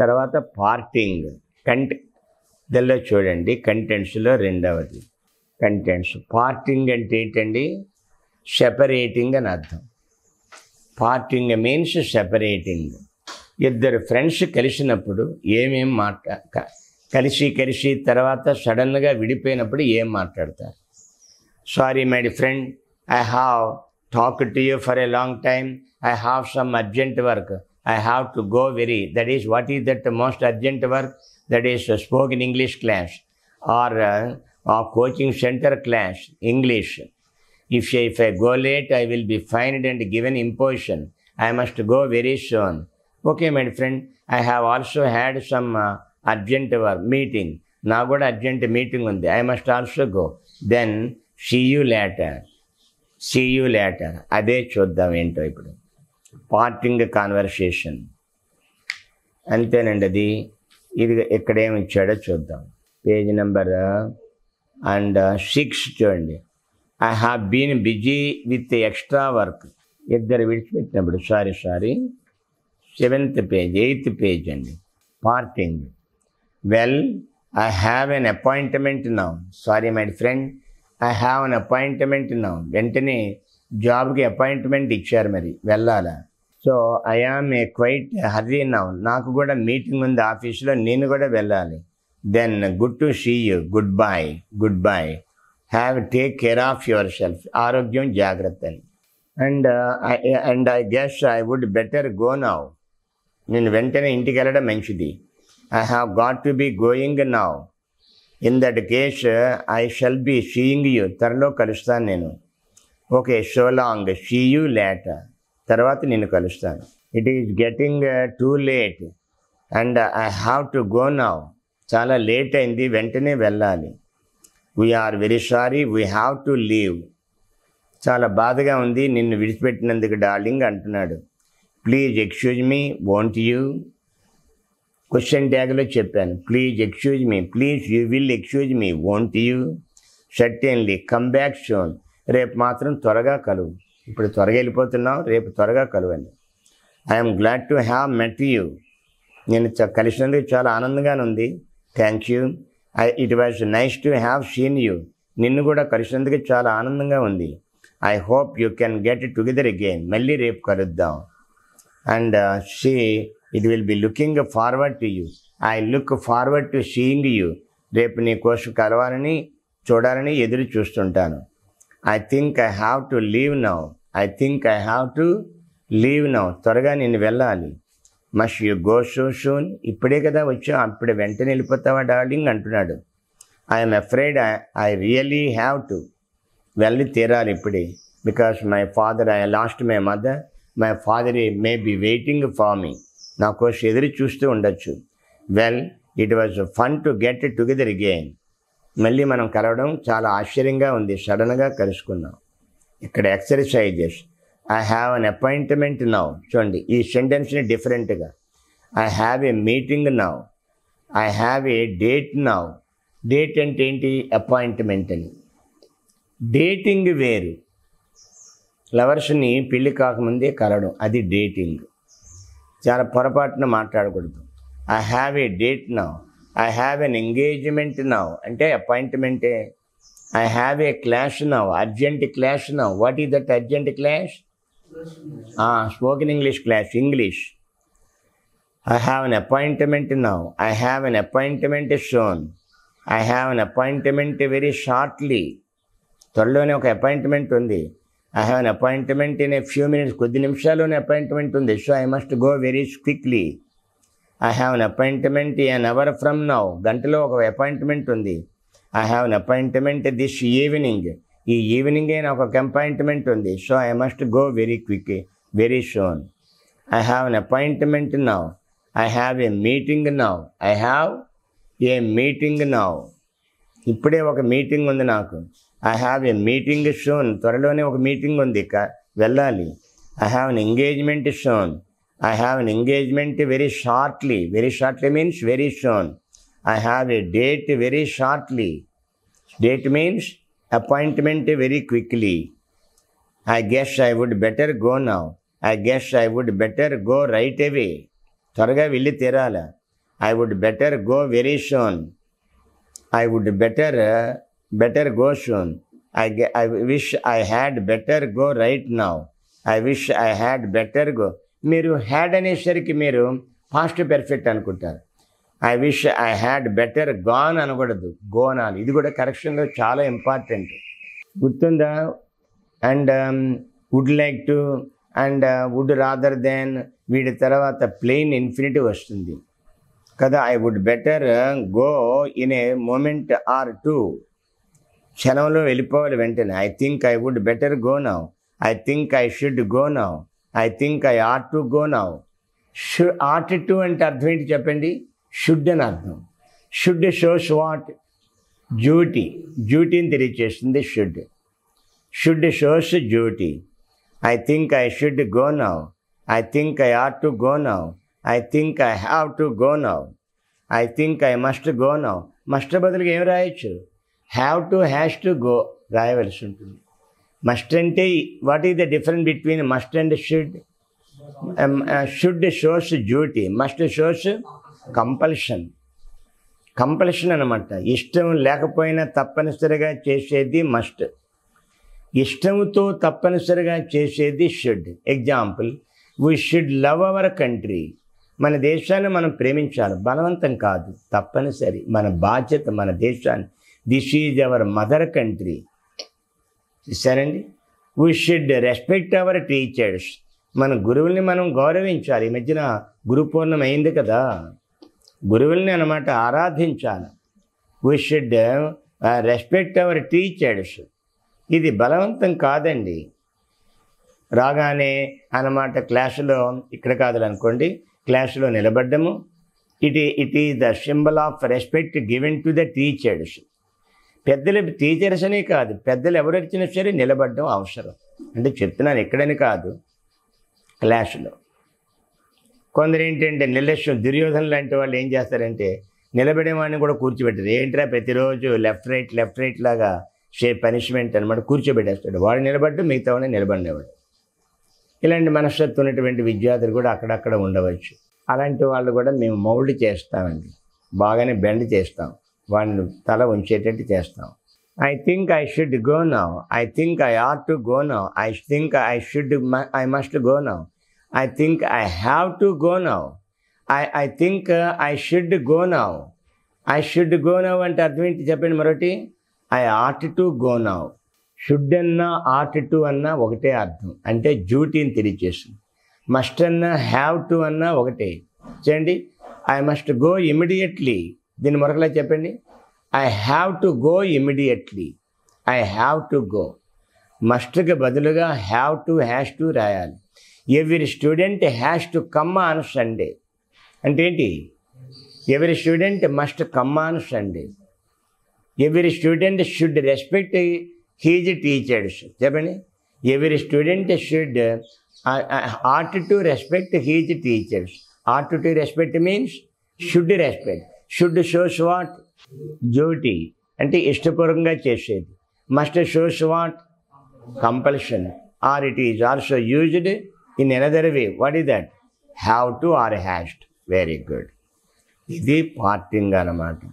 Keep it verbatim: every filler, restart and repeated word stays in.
తర్వాత పార్టింగ్ కంటె దల్లో చూడండి కంటెంట్స్లో రెండవది కంటెంట్స్. పార్టింగ్ అంటే ఏంటండి? సెపరేటింగ్ అని అర్థం. Parting means separating. ఇద్దరు ఫ్రెండ్స్ కలిసినప్పుడు ఏమేం మాట్లా కలిసి కలిసి తర్వాత సడన్గా విడిపోయినప్పుడు ఏం మాట్లాడతారు? Sorry my friend, I have talk to you for a long time, I have some urgent work, I have to go very, that is, what is that most urgent work? That is uh, spoken English class or, uh, or coaching center class, English. If, if I go late, I will be fined and given imposition. I must go very soon. Okay, my friend, I have also had some uh, urgent work, meeting. Now got urgent meeting on there. I must also go. Then, see you later. See you later. Ade choddam ento ippudu. Parting conversation అంతేనండి. అది ఇది ఎక్కడేమి ఇచ్చాడో చూద్దాం. Page number and six చూడండి. I have been busy with extra work. ఇద్దరు విడిచిపెట్టినప్పుడు sorry sorry seventh page eighth page అండి. Parting. Well, I have an appointment now. Sorry my friend, I have an appointment now. వెంటనే జాబ్కి appointment ఇచ్చారు, మరి వెళ్ళాలా? So I am a quite hurry now. నాకు కూడా మీటింగ్ ఉంది ఆఫీస్లో, నేను కూడా వెళ్ళాలి. Then good to see you, good bye, good bye, have take care of your self, ఆరోగ్యం జాగ్రత్త అని. And and I guess I would better go now. నేను వెంటనే ఇంటికి వెళ్ళడం మంచిది. I have got to be going now. In that case I shall be seeing you, త్వరలో కలుస్తాను నేను. Okay, so long, see you later, తర్వాత నేను కలుస్తాను. It is getting too late and I have to go now. చాలా late అయింది, వెంటనే వెళ్ళాలి. We are very sorry, we have to leave. చాలా బాధగా ఉంది నిన్ను విడిచిపెట్టినందుకు డార్లింగ్ అంటున్నాడు. Please excuse me, won't you? Question ట్యాగ్లో చెప్పాను. Please excuse me, please you will excuse me, won't you? Certainly, come back soon, రేపు మాత్రం త్వరగా కలువు. ఇప్పుడు త్వరగా వెళ్ళిపోతున్నావు, రేపు త్వరగా కలువని. I'm glad to have met you. నేను కలిసినందుకు చాలా ఆనందంగానే ఉంది. Thank you. I it was nice to have seen you. నిన్ను కూడా కలిసినందుకు చాలా ఆనందంగా ఉంది. I hope you can get together again. మళ్ళీ రేపు కలుద్దాం. And she it will be looking forward to you. I look forward to seeing you. రేపు నీ కోసం కలవాలని చూడాలని ఎదురు చూస్తుంటాను. I think I have to leave now. I think I have to leave now. త్వరగా నేను వెళ్ళాలి. Must you go so soon. ఇప్పుడే కదా వచ్చా, అప్పుడే వెంటనే వెళ్ళిపోతావా డార్లింగ్ అంటున్నాడు. I'm afraid I I really have to. వెళ్ళి తీరాలి ఇప్పుడే. Because my father, I lost my mother, my father may be waiting for me. నా కోసం ఎదురు చూస్తూ ఉండొచ్చు. Well, it was fun to get together again. మళ్ళీ మనం కలవడం చాలా ఆశ్చర్యంగా ఉంది, సడన్గా కలుసుకున్నాం. ఇక్కడ exercises. I have an appointment now. చూడండి ఈ సెంటెన్స్ని డిఫరెంట్గా. I have a meeting now. I have a date now. Date అంటే ఏంటి? అపాయింట్మెంట్ అని. డేటింగ్ వేరు, లవర్స్ని పెళ్ళి కాకముందే కలవడం, అది డేటింగ్. చాలా పొరపాటున మాట్లాడకూడదు. I have a date now. I have an engagement now అంటే అపాయింట్మెంటే. I have a class now, urgent class now. What is that urgent class? Spoken English class, English. I have an appointment now. I have an appointment soon. I have an appointment very shortly. త్వరలోనే ఒక appointment ఉంది. I have an appointment in a few minutes, కొద్ది నిమిషాల్లోనే appointment ఉంది. So I must go very quickly. I have an appointment an hour from now. గంటలో ఒక appointment ఉంది. I have an appointment this evening. ఈ ఈవినింగే నాకు ఒక అపాయింట్మెంట్ ఉంది. So I must go very quick, very soon. I have an appointment now. I have a meeting now. I have a meeting now. ఇప్పుడే ఒక meeting ఉంది నాకు. I have a meeting soon. త్వరలోనే ఒక మీటింగ్ ఉంది, వెళ్ళాలి. I have an engagement soon. I have an engagement very shortly. Very shortly means very soon. I have a date very shortly. Date means appointment very quickly. I guess I would better go now. I guess I would better go right away. Taraga villi terala. I would better go very soon. I would better, better go soon. I, I wish I had better go right now. I wish I had better go. Meeru had anesariki meeru past perfect anukuntaru. I wish I had better gone anukudadu. Gone on. Idi kuda correction lo chala important. Gurtunda and um, would like to and uh, would rather than veedi tarvata plain infinitive vastundi. Kada I would better go in a moment or two. Chanamlo velipovali ventane. I think I would better go now. I think I should go now. I think I ought to go now. Should ought to and artham enti cheppandi. Should and artham. Should shows what? Duty. Duty ni telichestundi should. Should shows duty. I think I should go now. I think I ought to go now. I think I have to go now. I think I must go now. Must badaluga em rayachu? Have to, has to go rayavalsi untundi. Must ante, what is the difference between must and should? Um, uh, should shows duty. Must shows compulsion. Compulsion anamata. Ishtam lekapoyina tappanisariga chesedi must. Ishtamuto tappanisariga chesedi should. Example, we should love our country. Mana deshanni manam preminchali. Balavantam kaadu. Tappanisari. Mana baధ్యత mana deshanni. This is our mother country. Suddenly, we should respect our teachers. Mana guruvulni manam gauravinchali. Imagine guru purnam ayindi kada. Guruvulni anamata aaradhinchali. We should uh, respect our teachers. ఇది బలవంతం కాదండి. రాగానే అన్నమాట క్లాసులో ఇక్కడ కాదనుకోండి, క్లాసులో నిలబడ్డము. It it is the symbol of respect given to the teachers. పెద్దలు టీచర్స్ అనే కాదు, పెద్దలు ఎవరు వచ్చినా సరే నిలబడడం అవసరం. అంటే చెప్తున్నాను ఎక్కడని కాదు, క్లాసులో కొందరు ఏంటంటే నిర్లక్ష్యం, దుర్యోధన లాంటి వాళ్ళు ఏం చేస్తారంటే నిలబడేవాడిని కూడా కూర్చోబెట్టారు. ఏంట్రా ప్రతిరోజు లెఫ్ట్ రైట్ లెఫ్ట్ రైట్ లాగా షే పనిష్మెంట్ అనమాట, కూర్చోబెట్టేస్తాడు. వాడు నిలబడ్డు మిగతా వాడిని నిలబడినవాడు. ఇలాంటి మనస్తత్వం ఉన్నటువంటి విద్యార్థులు కూడా అక్కడక్కడ ఉండవచ్చు. అలాంటి వాళ్ళు కూడా మేము మౌల్డ్ చేస్తామండి, బాగానే బెండ్ చేస్తాం, వాడిని తల ఉంచేటట్టు చేస్తాం. I think I should go now. I think I ought to go now. I think I should I must go now. I think I have to go now. I I think I should go now. I should go now అంటే అర్థం ఏంటి చెప్పండి మరొకటి. I ought to go now. Should అన్నా ought to అన్నా ఒకటే అర్థం, అంటే డ్యూటీని తెలియజేస్తుంది. మస్ట్ అన్నా హ్యావ్ టు అన్నా ఒకటే. చూడండి, ఐ మస్ట్ గో ఇమీడియట్లీ. దీన్ని మరొకలా చెప్పండి. I have to go immediately. I have to go. మస్ట్కి బదులుగా హ్యావ్ టు, హ్యాష్ టు రాయాలి. Every student has to come on Sunday. అంటే ఏంటి? Every student must come on Sunday. Every student should respect his teachers. Every student should uh, uh, ought to respect his teachers. Ought to respect means should respect. Should shows what? Duty. Ante ishtapuranga chesedi. Must shows what? Compulsion. Or it is also used in another way. What is that? Have to or has to. Very good. Idi parting anamata.